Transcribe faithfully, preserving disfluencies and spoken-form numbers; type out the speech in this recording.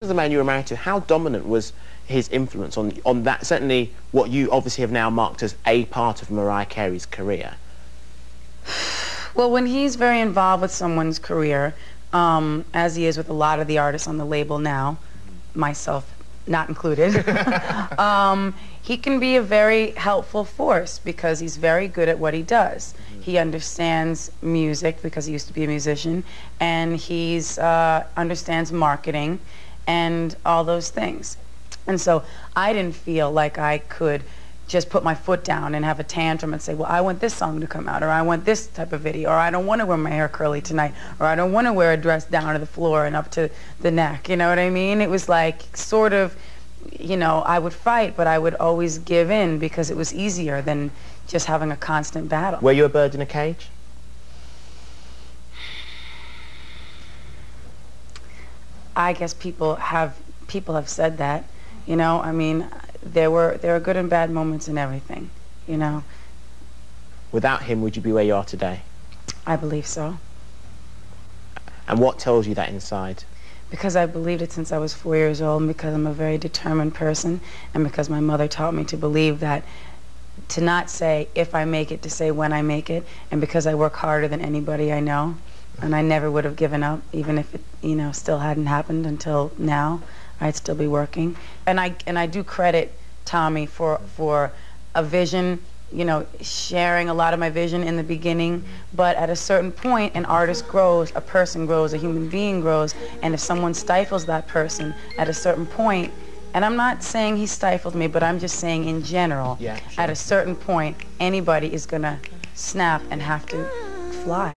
The man you were married to, how dominant was his influence on on that, certainly what you obviously have now marked as a part of Mariah Carey's career? Well, when he's very involved with someone's career, um, as he is with a lot of the artists on the label now, myself not included, um, he can be a very helpful force because he's very good at what he does. Mm-hmm. He understands music because he used to be a musician, and he's uh, understands marketing and all those things. And so I didn't feel like I could just put my foot down and have a tantrum and say, well, I want this song to come out, or I want this type of video, or I don't want to wear my hair curly tonight, or I don't want to wear a dress down to the floor and up to the neck, you know what I mean? It was like sort of, you know, I would fight, but I would always give in because it was easier than just having a constant battle. Were you a bird in a cage? I guess people have people have said that, you know. I mean, there were there are good and bad moments in everything, you know. Without him, would you be where you are today? I believe so. And what tells you that inside? Because I believed it since I was four years old, and because I'm a very determined person, and because my mother taught me to believe that, to not say if I make it, to say when I make it, and because I work harder than anybody I know. And I never would have given up, even if it, you know, still hadn't happened until now. I'd still be working. And I and I do credit Tommy for for a vision, you know, sharing a lot of my vision in the beginning. But at a certain point, an artist grows, a person grows, a human being grows. And if someone stifles that person at a certain point, and I'm not saying he stifled me, but I'm just saying in general, yeah, sure. At a certain point, anybody is gonna snap and have to fly.